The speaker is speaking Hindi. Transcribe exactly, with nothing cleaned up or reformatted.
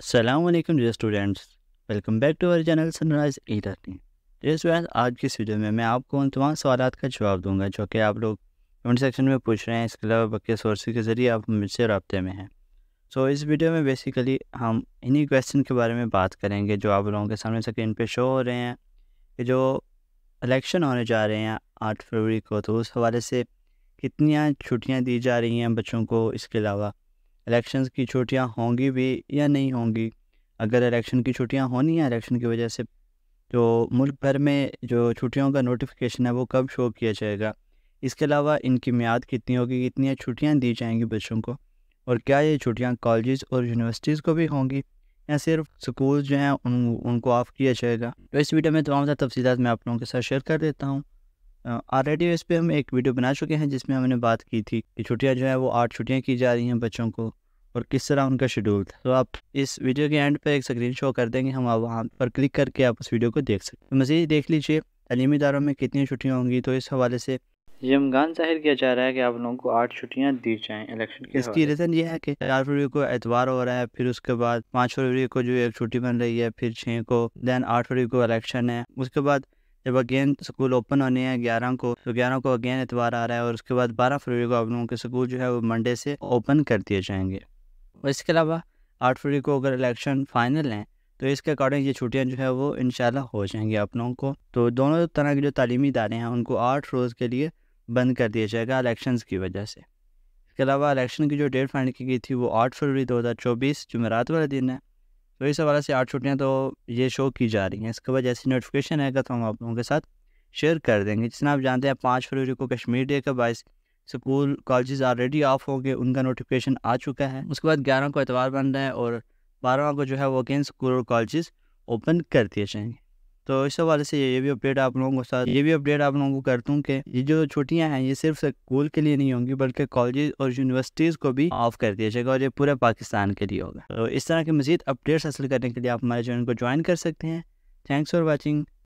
अस्सलामुअलैकुम dear students, welcome back to our channel Sunrise e-learning. Dear students, आज की इस वीडियो में मैं आपको उन तमाम सवाल का जवाब दूंगा जो कि आप लोग कमेंट सेक्शन में पूछ रहे हैं। इसके अलावा बाकी सोर्सेज के ज़रिए आप मुझसे रब्ते में हैं। सो so, इस वीडियो में बेसिकली हम इन्हीं क्वेश्चन के बारे में बात करेंगे जो आप लोगों के सामने स्क्रीन पे शो हो रहे हैं कि जो इलेक्शन होने जा रहे हैं आठ फरवरी को, तो उस हवाले से कितनी छुट्टियां दी जा रही हैं बच्चों को, इसके अलावा इलेक्शंस की छुट्टियां होंगी भी या नहीं होंगी। अगर इलेक्शन की छुट्टियां होनी है, इलेक्शन की वजह से जो मुल्क भर में जो छुट्टियों का नोटिफिकेशन है वो कब शो किया जाएगा, इसके अलावा इनकी मियाद कितनी होगी, कितनी छुट्टियाँ दी जाएंगी बच्चों को, और क्या ये छुट्टियाँ कॉलेजेस और यूनिवर्सिटीज़ को भी होंगी या सिर्फ स्कूल जो हैं उन उनको ऑफ किया जाएगा। तो इस वीडियो में तमाम तफसीलात मैं आप लोगों के साथ शेयर कर देता हूँ। ऑलरेडी इस पे हम एक वीडियो बना चुके हैं जिसमें हमने बात की थी कि छुट्टियाँ जो हैं वो आठ छुट्टियाँ की जा रही हैं बच्चों को और किस तरह उनका शेड्यूल था। तो आप इस वीडियो के एंड पर एक स्क्रीन शो कर देंगे, हम आप वहाँ पर क्लिक करके आप उस वीडियो को देख सकते। तो मज़ीद देख लीजिए तलीमी इदारों में कितनी छुट्टियाँ होंगी। तो इस हवाले से ये अमगान जाहिर किया जा रहा है कि आप लोगों को आठ छुट्टियां दी जाएँ इलेक्शन के। इसकी रीज़न ये है कि चार फरवरी को एतवार हो रहा है, फिर उसके बाद पाँच फरवरी को जो एक छुट्टी बन रही है, फिर छः को, दैन आठ फरवरी को इलेक्शन है। उसके बाद जब अगेन स्कूल ओपन होने हैं ग्यारह को, तो ग्यारह को अगेन एतवार आ रहा है, और उसके बाद बारह फरवरी को आप लोगों के स्कूल जो है वो मंडे से ओपन कर दिए जाएंगे। और इसके अलावा आठ फरवरी को अगर इलेक्शन फाइनल हैं तो इसके अकॉर्डिंग ये छुट्टियाँ जो है वो इंशाल्लाह हो जाएंगी आप लोगों को। तो दोनों तरह के जो तालीमी इदारे हैं उनको आठ रोज़ के लिए बंद कर दिया जाएगा इलेक्शंस की वजह से। इसके अलावा इलेक्शन की जो डेट फाइनल की गई थी वो आठ फरवरी दो हज़ार चौबीस जुमेरात वाला दिन है। तो इस हवाले से आठ छुट्टियाँ तो ये शो की जा रही हैं। इसके बाद जैसी नोटिफिकेशन आएगा तो हम आप लोगों के साथ शेयर कर देंगे। जिसना आप जानते हैं पाँच फरवरी को कश्मीर डे के बायस स्कूल कॉलेजेस ऑलरेडी ऑफ होंगे, उनका नोटिफिकेशन आ चुका है। उसके बाद ग्यारह को एतवार बन रहा है और बारहवां को जो है वो अगेन स्कूल और कॉलेजेस ओपन कर दिए जाएंगे। तो इस हवाले से ये भी अपडेट आप लोगों के साथ ये भी अपडेट आप लोगों को करता हूँ कि ये जो छुट्टियाँ हैं ये सिर्फ स्कूल के लिए नहीं होंगी बल्कि कॉलेज और यूनिवर्सिटीज़ को भी ऑफ कर दिया जाएगा, और ये पूरे पाकिस्तान के लिए होगा। तो इस तरह के मज़ीद अपडेट्स हासिल करने के लिए आप हमारे चैनल को ज्वाइन कर सकते हैं। Thanks for watching.